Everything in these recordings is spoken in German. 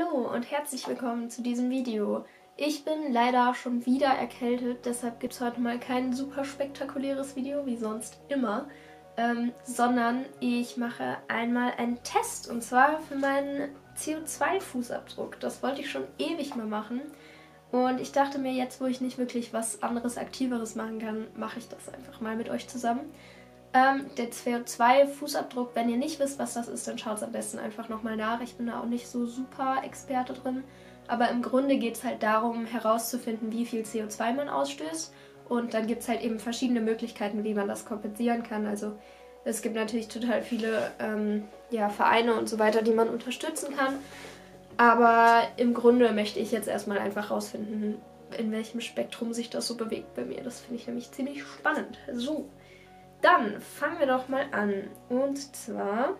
Hallo und herzlich willkommen zu diesem Video. Ich bin leider schon wieder erkältet, deshalb gibt es heute mal kein super spektakuläres Video, wie sonst immer, sondern ich mache einmal einen Test, und zwar für meinen CO2-Fußabdruck. Das wollte ich schon ewig mal machen und ich dachte mir, jetzt wo ich nicht wirklich was anderes, Aktiveres machen kann, mache ich das einfach mal mit euch zusammen. Der CO2-Fußabdruck, wenn ihr nicht wisst, was das ist, dann schaut es am besten einfach nochmal nach. Ich bin da auch nicht so super Experte drin. Aber im Grunde geht es halt darum, herauszufinden, wie viel CO2 man ausstößt. Und dann gibt es halt eben verschiedene Möglichkeiten, wie man das kompensieren kann. Also es gibt natürlich total viele Vereine und so weiter, die man unterstützen kann. Aber im Grunde möchte ich jetzt erstmal einfach rausfinden, in welchem Spektrum sich das so bewegt bei mir. Das finde ich nämlich ziemlich spannend. So. Dann fangen wir doch mal an, und zwar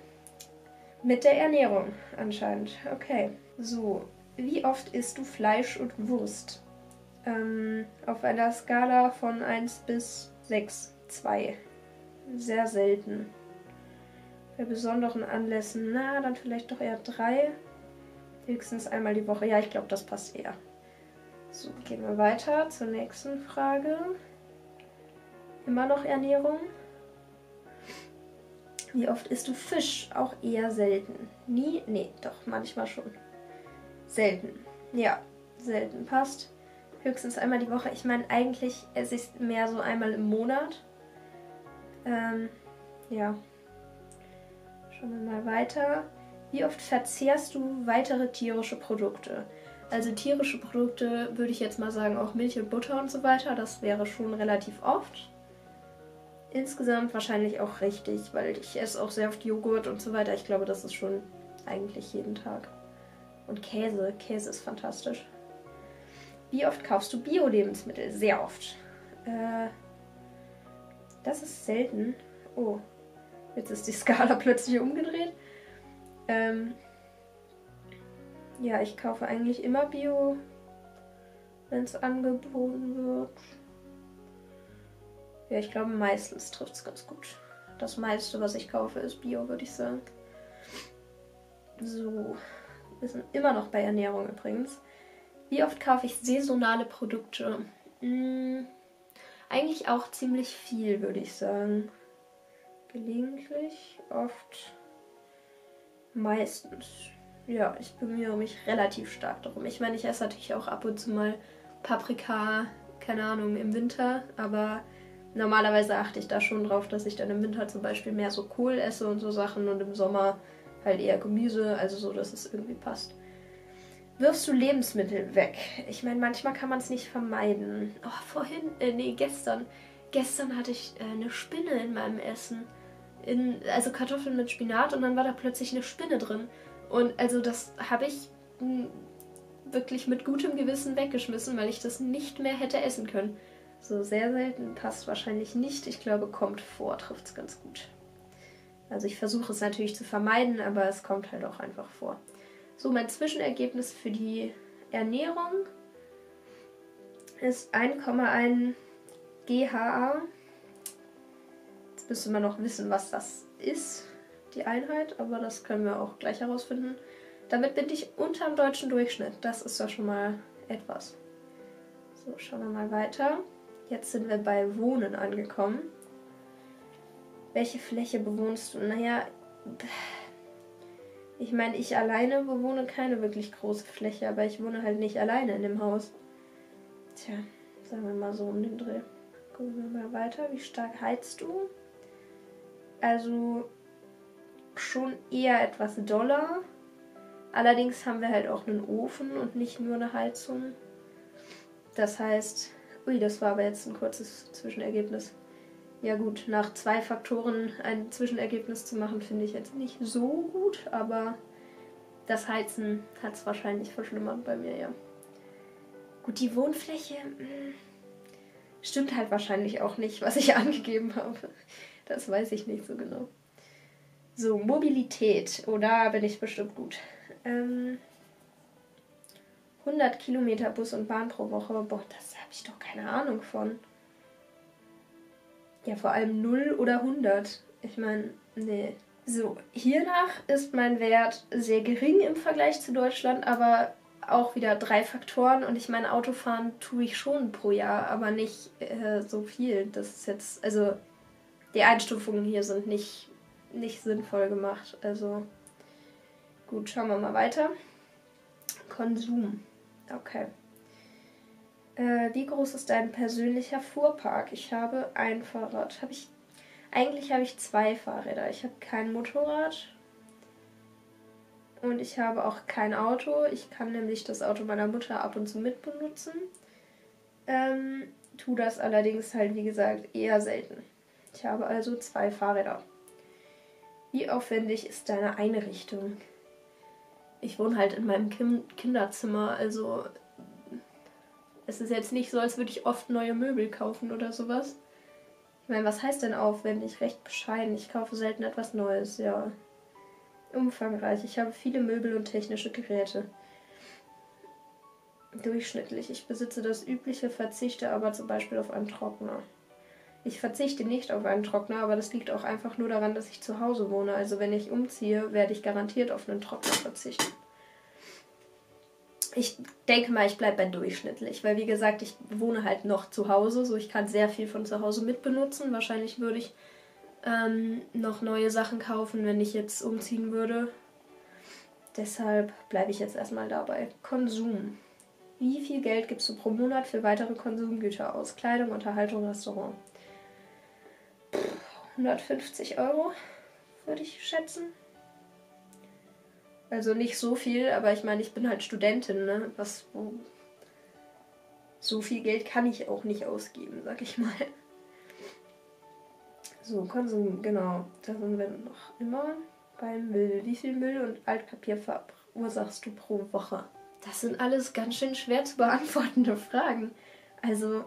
mit der Ernährung anscheinend. Okay, so, wie oft isst du Fleisch und Wurst? Auf einer Skala von 1 bis 6, 2. Sehr selten. Bei besonderen Anlässen, na, dann vielleicht doch eher 3. Höchstens einmal die Woche. Ja, ich glaube, das passt eher. So, gehen wir weiter zur nächsten Frage. Immer noch Ernährung. Wie oft isst du Fisch? Auch eher selten. Nie? Nee, doch, manchmal schon. Selten. Ja, selten. Passt. Höchstens einmal die Woche. Ich meine, eigentlich esse ich mehr so einmal im Monat. Ja. Schauen wir mal weiter. Wie oft verzehrst du weitere tierische Produkte? Also tierische Produkte würde ich jetzt mal sagen, auch Milch und Butter und so weiter. Das wäre schon relativ oft. Insgesamt wahrscheinlich auch richtig, weil ich esse auch sehr oft Joghurt und so weiter. Ich glaube, das ist schon eigentlich jeden Tag. Und Käse. Käse ist fantastisch. Wie oft kaufst du Bio-Lebensmittel? Sehr oft. Das ist selten. Oh, jetzt ist die Skala plötzlich umgedreht. Ja, ich kaufe eigentlich immer Bio, wenn es angeboten wird. Ja, ich glaube, meistens trifft es ganz gut. Das meiste, was ich kaufe, ist Bio, würde ich sagen. So, wir sind immer noch bei Ernährung übrigens. Wie oft kaufe ich saisonale Produkte? Eigentlich auch ziemlich viel, würde ich sagen. Gelegentlich, oft, meistens. Ja, ich bemühe mich relativ stark darum. Ich meine, ich esse natürlich auch ab und zu mal Paprika, keine Ahnung, im Winter, aber normalerweise achte ich da schon drauf, dass ich dann im Winter zum Beispiel mehr so Kohl esse und so Sachen und im Sommer halt eher Gemüse, also so, dass es irgendwie passt. Wirfst du Lebensmittel weg? Ich meine, manchmal kann man es nicht vermeiden. Oh, gestern. Gestern hatte ich eine Spinne in meinem Essen. Also Kartoffeln mit Spinat, und dann war da plötzlich eine Spinne drin. Und also das habe ich wirklich mit gutem Gewissen weggeschmissen, weil ich das nicht mehr hätte essen können. So, sehr selten, passt wahrscheinlich nicht. Ich glaube, kommt vor, trifft es ganz gut. Also ich versuche es natürlich zu vermeiden, aber es kommt halt auch einfach vor. So, mein Zwischenergebnis für die Ernährung ist 1,1 GHA. Jetzt müsste man noch wissen, was das ist, die Einheit, aber das können wir auch gleich herausfinden. Damit bin ich unterm deutschen Durchschnitt. Das ist doch schon mal etwas. So, schauen wir mal weiter. Jetzt sind wir bei Wohnen angekommen. Welche Fläche bewohnst du? Naja, ich meine, ich alleine bewohne keine wirklich große Fläche, aber ich wohne halt nicht alleine in dem Haus. Tja, sagen wir mal so um den Dreh. Gucken wir mal weiter. Wie stark heizt du? Also schon eher etwas doller. Allerdings haben wir halt auch einen Ofen und nicht nur eine Heizung. Das heißt, ui, das war aber jetzt ein kurzes Zwischenergebnis. Ja gut, nach zwei Faktoren ein Zwischenergebnis zu machen, finde ich jetzt nicht so gut, aber das Heizen hat es wahrscheinlich verschlimmert bei mir, ja. Gut, die Wohnfläche stimmt halt wahrscheinlich auch nicht, was ich angegeben habe. Das weiß ich nicht so genau. So, Mobilität. Oh, da bin ich bestimmt gut. 100 Kilometer Bus und Bahn pro Woche. Boah, das habe ich doch keine Ahnung von. Ja, vor allem 0 oder 100. Ich meine, nee, So, hiernach ist mein Wert sehr gering im Vergleich zu Deutschland, aber auch wieder 3 Faktoren. Und ich meine, Autofahren tue ich schon pro Jahr, aber nicht so viel. Das ist jetzt, also die Einstufungen hier sind nicht sinnvoll gemacht. Also gut, schauen wir mal weiter. Konsum. Okay. Wie groß ist dein persönlicher Fuhrpark? Ich habe ein Fahrrad. Eigentlich habe ich 2 Fahrräder. Ich habe kein Motorrad und ich habe auch kein Auto. Ich kann nämlich das Auto meiner Mutter ab und zu mitbenutzen. Tu das allerdings halt, wie gesagt, eher selten. Ich habe also 2 Fahrräder. Wie aufwendig ist deine Einrichtung? Ich wohne halt in meinem Kinderzimmer, also es ist jetzt nicht so, als würde ich oft neue Möbel kaufen oder sowas. Ich meine, was heißt denn aufwendig? Recht bescheiden. Ich kaufe selten etwas Neues, ja. Umfangreich. Ich habe viele Möbel und technische Geräte. Durchschnittlich. Ich besitze das Übliche, verzichte aber zum Beispiel auf einen Trockner. Ich verzichte nicht auf einen Trockner, aber das liegt auch einfach nur daran, dass ich zu Hause wohne. Also wenn ich umziehe, werde ich garantiert auf einen Trockner verzichten. Ich denke mal, ich bleibe bei durchschnittlich, weil wie gesagt, ich wohne halt noch zu Hause, so ich kann sehr viel von zu Hause mitbenutzen. Wahrscheinlich würde ich noch neue Sachen kaufen, wenn ich jetzt umziehen würde. Deshalb bleibe ich jetzt erstmal dabei. Konsum. Wie viel Geld gibst du pro Monat für weitere Konsumgüter aus? Kleidung, Unterhaltung, Restaurant. 150 € würde ich schätzen. Also nicht so viel, aber ich meine, ich bin halt Studentin, ne? So viel Geld kann ich auch nicht ausgeben, sag ich mal. So, Konsum, genau. Da sind wir noch immer beim Müll. Wie viel Müll und Altpapier verursachst du pro Woche? Das sind alles ganz schön schwer zu beantwortende Fragen. Also,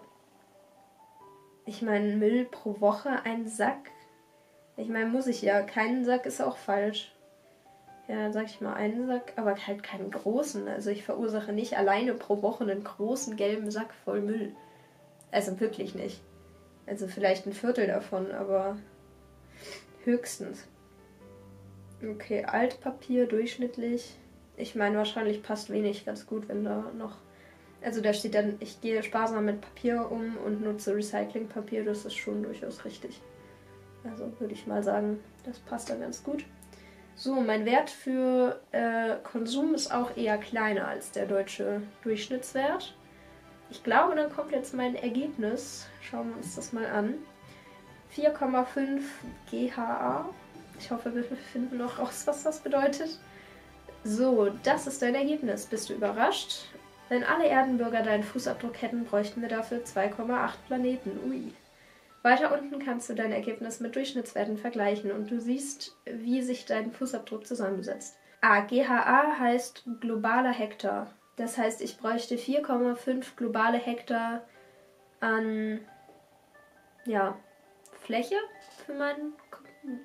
ich meine, Müll pro Woche, ein Sack. Ich meine, muss ich ja. Keinen Sack ist auch falsch. Ja, dann sag ich mal einen Sack, aber halt keinen großen. Also ich verursache nicht alleine pro Woche einen großen gelben Sack voll Müll. Also wirklich nicht. Also vielleicht ein Viertel davon, aber höchstens. Okay, Altpapier durchschnittlich. Ich meine, wahrscheinlich passt wenig ganz gut, wenn da noch... Also da steht dann, ich gehe sparsam mit Papier um und nutze Recyclingpapier. Das ist schon durchaus richtig. Also würde ich mal sagen, das passt da ganz gut. So, mein Wert für Konsum ist auch eher kleiner als der deutsche Durchschnittswert. Ich glaube, dann kommt jetzt mein Ergebnis. Schauen wir uns das mal an. 4,5 GHA. Ich hoffe, wir finden noch raus, was das bedeutet. So, das ist dein Ergebnis. Bist du überrascht? Wenn alle Erdenbürger deinen Fußabdruck hätten, bräuchten wir dafür 2,8 Planeten. Ui. Weiter unten kannst du dein Ergebnis mit Durchschnittswerten vergleichen und du siehst, wie sich dein Fußabdruck zusammensetzt. GHA heißt globaler Hektar. Das heißt, ich bräuchte 4,5 globale Hektar an Fläche für meinen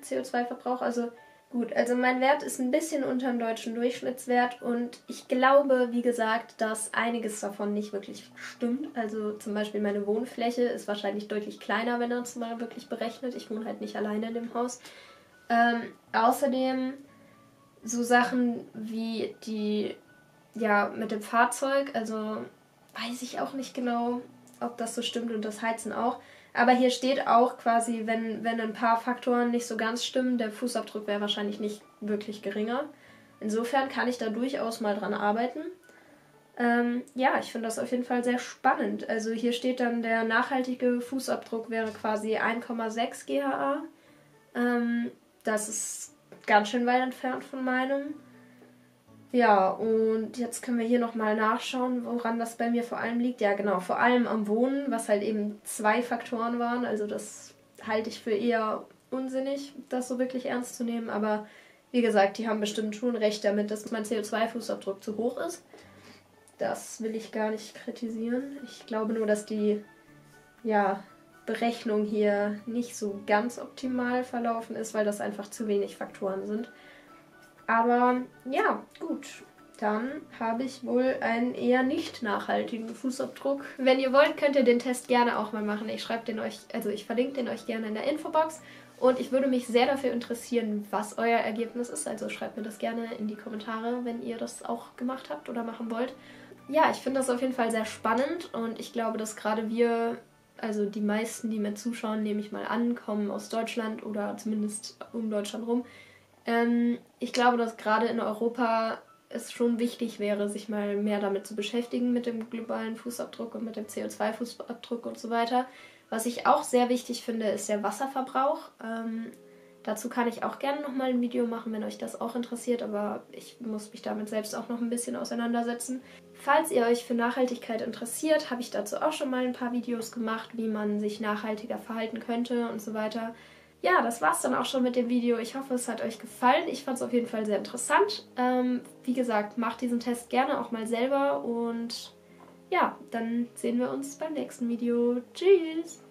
CO2-Verbrauch. Also gut, also mein Wert ist ein bisschen unter dem deutschen Durchschnittswert und ich glaube, wie gesagt, dass einiges davon nicht wirklich stimmt. Also zum Beispiel meine Wohnfläche ist wahrscheinlich deutlich kleiner, wenn man es mal wirklich berechnet. Ich wohne halt nicht alleine in dem Haus. Außerdem so Sachen wie die, mit dem Fahrzeug, also weiß ich auch nicht genau, ob das so stimmt und das Heizen auch. Aber hier steht auch quasi, wenn ein paar Faktoren nicht so ganz stimmen, der Fußabdruck wäre wahrscheinlich nicht wirklich geringer. Insofern kann ich da durchaus mal dran arbeiten. Ich finde das auf jeden Fall sehr spannend. Also hier steht dann, der nachhaltige Fußabdruck wäre quasi 1,6 GHA. Das ist ganz schön weit entfernt von meinem. Ja, und jetzt können wir hier nochmal nachschauen, woran das bei mir vor allem liegt. Ja, genau, vor allem am Wohnen, was halt eben 2 Faktoren waren. Also das halte ich für eher unsinnig, das so wirklich ernst zu nehmen. Aber wie gesagt, die haben bestimmt schon recht damit, dass mein CO2-Fußabdruck zu hoch ist. Das will ich gar nicht kritisieren. Ich glaube nur, dass die Berechnung hier nicht so ganz optimal verlaufen ist, weil das einfach zu wenig Faktoren sind. Aber ja, gut, dann habe ich wohl einen eher nicht nachhaltigen Fußabdruck. Wenn ihr wollt, könnt ihr den Test gerne auch mal machen. Ich verlinke den euch gerne in der Infobox Und ich würde mich sehr dafür interessieren, was euer Ergebnis ist. Also schreibt mir das gerne in die Kommentare, wenn ihr das auch gemacht habt oder machen wollt. Ja, ich finde das auf jeden Fall sehr spannend und ich glaube, dass gerade wir, also die meisten, die mir zuschauen, nehme ich mal an, kommen aus Deutschland oder zumindest um Deutschland rum. Ich glaube, dass gerade in Europa es schon wichtig wäre, sich mal mehr damit zu beschäftigen, mit dem globalen Fußabdruck und mit dem CO2-Fußabdruck und so weiter. Was ich auch sehr wichtig finde, ist der Wasserverbrauch. Dazu kann ich auch gerne nochmal ein Video machen, wenn euch das auch interessiert, aber ich muss mich damit selbst auch noch ein bisschen auseinandersetzen. Falls ihr euch für Nachhaltigkeit interessiert, habe ich dazu auch schon mal ein paar Videos gemacht, wie man sich nachhaltiger verhalten könnte und so weiter. Ja, das war's dann auch schon mit dem Video. Ich hoffe, es hat euch gefallen. Ich fand es auf jeden Fall sehr interessant. Wie gesagt, macht diesen Test gerne auch mal selber und ja, dann sehen wir uns beim nächsten Video. Tschüss!